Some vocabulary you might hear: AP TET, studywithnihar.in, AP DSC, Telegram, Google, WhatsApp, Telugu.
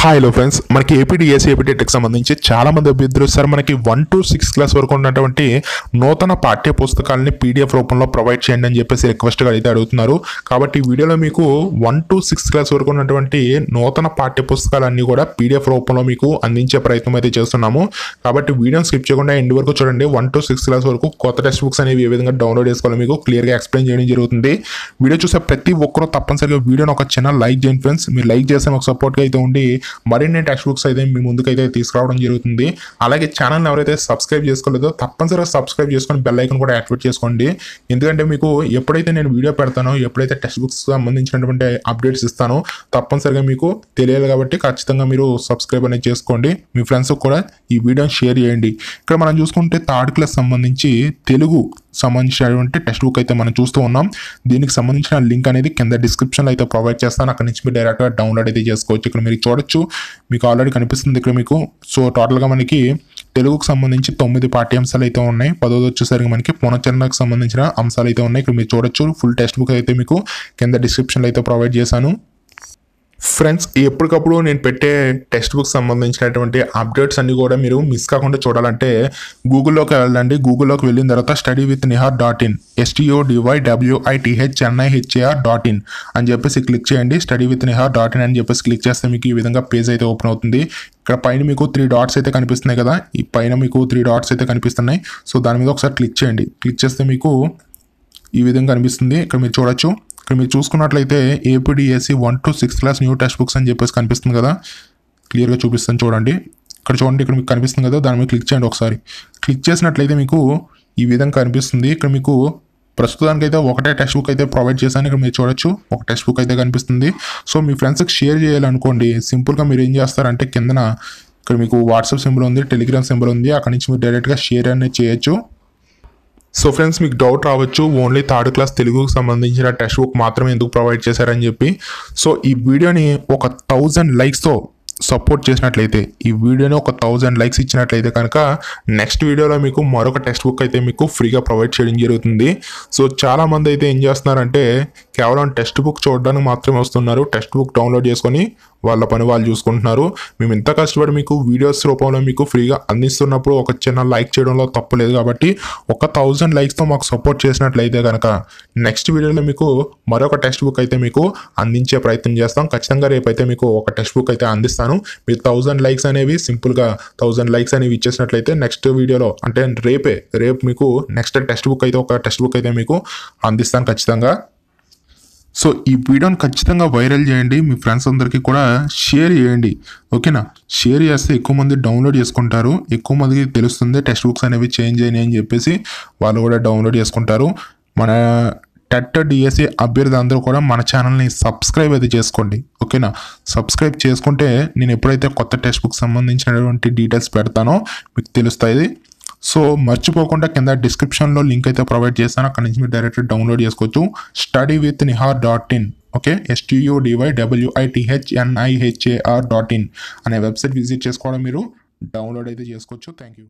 hi hello friends मन की AP DSC TET संबंधी चाला मंदी अभ्यर्थुलु सर मन की 1 to 6 क्लास वरकु उन्नटुवंटि नूतन पाठ्य पुस्तकालनु पीडीएफ रूपंलो प्रोवाइड चेयंडि अनि चेप्पेसि रिक्वेस्ट गा अयिते अडुगुतारु काबट्टी वीडियोलो मीकु 1 to 6 क्लास वरकु उन्नटुवंटि नूतन पाठ्य पुस्तकालन्नी कूडा पीडीएफ रूपंलो मीकु अंदिंचे प्रयत्नं अयिते चेस्तुन्नामु काबट्टी वीडियोनु स्किप चेयकुंडा एंड वरकु चूडंडि 1 to 6 क्लास वरकु कोत्त टेक्स्ट बुक्स अनेवि ए विधंगा डौन्लोड चेसुकोवालो मीकु क्लियर गा एक्सप्लेन चेयడం जरुगुతుంది वीडियो चूसे प्रति ఒక్కరూ తప్పనిసరిగా వీడియోను ఒక చిన్న లైక్ చేయండి ఫ్రెండ్స్ మీరు లైక్ చేస్తే నాకు సపోర్ట్ గా అయితే ఉండి మరిన్ని టెక్స్ట్ బుక్స్ అయితే మీ ముందుకైతే తీసుకురావడం జరుగుతుంది అలాగే ఛానల్ ని ఎవరైతే సబ్స్క్రైబ్ చేసుకోలేదో తప్పనిసరిగా సబ్స్క్రైబ్ చేసుకొని బెల్ ఐకాన్ కూడా యాక్టివేట్ చేసుకోండి ఎందుకంటే మీకు ఎప్పుడైతే నేను వీడియో పెడతానో ఎప్పుడైతే టెక్స్ట్ బుక్స్ సంబంధించినటువంటి అప్డేట్స్ ఇస్తానో తప్పనిసరిగా మీకు తెలియాలి కాబట్టి ఖచ్చితంగా మీరు సబ్స్క్రైబ్ అనేది చేసుకోండి మీ ఫ్రెండ్స్ కూడా ఈ వీడియోని షేర్ చేయండి ఇక్కడ మనం చూసుకుంటే 3rd క్లాస్ సంబంధించి తెలుగు సంబంధించినటువంటి టెక్స్ట్ బుక్ అయితే మనం చూస్తూ ఉన్నాం దీనికి సంబంధించిన లింక్ అనేది కింద డిస్క్రిప్షన్ లో అయితే ప్రొవైడ్ చేస్తాను అక్కడ నుంచి మీరు డైరెక్ట్ గా డౌన్లోడ్ అయితే చేసుకోవచ్చు ఇక్కడ మీరు చూడొచ్చు మీకు ఆల్రెడీ కనిపిస్తుంది ఇక్కడ మీకు సో టోటల్ గా మనకి తెలుగుకు సంబంధించి 9 పాఠ్యాంశాలు అయితే ఉన్నాయి 10వ వచ్చేసరికి మనకి పునశ్చరణకు సంబంధించిన అంశాలు అయితే ఉన్నాయి ఇక్కడ మీరు చూడొచ్చు ఫుల్ టెక్స్ట్ బుక్ అయితే మీకు కింద డిస్క్రిప్షన్ లో అయితే ప్రొవైడ్ చేశాను ఫ్రెండ్స్ ఎప్పటికప్పుడు నేను పెట్టే టెక్స్ట్ బుక్ సంబంధించినటువంటి అప్డేట్స్ అన్ని కూడా మీరు మిస్ కాకుండా చూడాలంటే గూగుల్లోకి వెళ్ళండి గూగుల్లోకి వెళ్ళిన తర్వాత studywithnihar.in studywithnihar.in అని చెప్పేసి క్లిక్ చేయండి studywithnihar.in అని చెప్పేసి క్లిక్ చేస్తే మీకు ఈ విధంగా పేజ్ అయితే ఓపెన్ అవుతుంది ఇక్కడ పైన మీకు 3 డాట్స్ అయితే కనిపిస్తున్నాయి కదా ఈ పైన మీకు 3 డాట్స్ అయితే కనిపిస్తున్నాయి సో దాని మీద ఒకసారి క్లిక్ చేయండి క్లిక్ చేస్తే మీకు ఈ విధంగా కనిపిస్తుంది ఇక్కడ మీరు చూడొచ్చు ఇక్కడ మీరు చూసుకున్నట్లయితే AP DSCAP 1 to 6 class new text books అని చెప్పేసి కనిపిస్తుంది కదా క్లియర్ గా చూపిస్తాను చూడండి ఇక్కడ చూడండి ఇక్కడ మీకు కనిపిస్తుంది కదా దాని మీద క్లిక్ చేయండి ఒకసారి క్లిక్ చేసినట్లయితే మీకు ఈ విధంగా కనిపిస్తుంది ఇక్కడ మీకు ప్రస్తుతానికి అయితే ఒకటే టెక్స్ట్ బుక్ అయితే ప్రొవైడ్ చేశాను ఇక్కడ మీరు చూడొచ్చు ఒక టెక్స్ట్ బుక్ అయితే కనిపిస్తుంది సో మీ ఫ్రెండ్స్ కి షేర్ చేయాలనుకోండి సింపుల్ గా మీరు ఏం చేస్తారంటే కిందన ఇక్కడ మీకు WhatsApp సింబల్ ఉంది Telegram సింబల్ ఉంది అక్కడ నుంచి మీరు డైరెక్ట్ గా షేర్ అనేది చేయొచ్చు सो फ्रेंड्स मीकु डाउट रावच्चु ओनली 3rd क्लास तेलुगुकु संबंधिंचिन टेक्स्ट बुक मात्रमे एंदुकु प्रोवाइड चेशारनि चेप्पि सो ई वीडियोनी 1000 लाइक्स तो सपोर्ट చేసినట్లయితే ఈ వీడియోని 1000 లైక్స్ ఇచ్చినట్లయితే కనుక నెక్స్ట్ వీడియోలో మీకు మరొక టెక్స్ట్ బుక్ అయితే మీకు ఫ్రీగా ప్రొవైడ్ చేయడం జరుగుతుంది సో చాలా మంది అయితే ఏం చేస్తున్నారంటే కేవలం టెక్స్ట్ బుక్ చూడడానికి మాత్రమే వస్తున్నారు టెక్స్ట్ బుక్ డౌన్లోడ్ చేసుకొని వాళ్ళ పని వాళ్ళు చూసుకుంటున్నారు మేము ఇంత కష్టపడి మీకు వీడియోస్ రూపంలో మీకు ఫ్రీగా అందిస్తున్నప్పుడు ఒక చిన్న లైక్ చేయడంలో తప్పలేదు కాబట్టి 1000 లైక్స్ తో మాకు సపోర్ట్ చేసినట్లయితే కనుక నెక్స్ట్ వీడియోలో మీకు మరొక టెక్స్ట్ బుక్ అయితే మీకు అందించే ప్రయత్నం చేస్తాం ఖచ్చితంగా రేపు అయితే మీకు ఒక టెక్స్ట్ బుక్ అయితే అందిస్తాం మీరు 1000 లైక్స్ అనేవి సింపుల్ గా 1000 లైక్స్ అనేవి ఇచ్చేసినట్లయితే నెక్స్ట్ వీడియోలో అంటే రేపు మీకు నెక్స్ట్ టెక్స్ట్ బుక్ అయితే ఒక టెక్స్ట్ బుక్ అయితే మీకు అందిస్తాను ఖచ్చితంగా సో ఈ వీడియోని ఖచ్చితంగా వైరల్ చేయండి మీ ఫ్రెండ్స్ అందరికీ కూడా షేర్ చేయండి ఓకేనా షేర్ చేస్తే ఎక్కువ మంది డౌన్లోడ్ చేసుకుంటారు ఎక్కువ మందికి తెలుస్తుంది టెక్స్ట్ బుక్స్ అనేవి చేంజ్ అయినాయి అని చెప్పేసి వాళ్ళు కూడా డౌన్లోడ్ చేసుకుంటారు మన టెట్ డిఎస్సి అభ్యర్థులు అందరూ కూడా మన ఛానల్ని సబ్స్క్రైబ్ అయితే చేసుకోండి ఓకేనా సబ్స్క్రైబ్ చేసుకుంటే నేను ఎప్పుడైతే కొత్త టెక్స్ట్ బుక్ సంబంధించినటువంటి డీటెయిల్స్ పెడతానో మీకు తెలుస్తాయి సో మర్చిపోకుండా కింద డిస్క్రిప్షన్లో లింక్ అయితే ప్రొవైడ్ చేస్తాను అక్కడ నుంచి మీరు డైరెక్ట్ డౌన్లోడ్ చేసుకోవచ్చు studywithnihar.in ఓకే studywithnihar.in అనే వెబ్సైట్ విజిట్ చేసుకోవడం మీరు డౌన్లోడ్ అయితే చేసుకోవచ్చు థ్యాంక్ యూ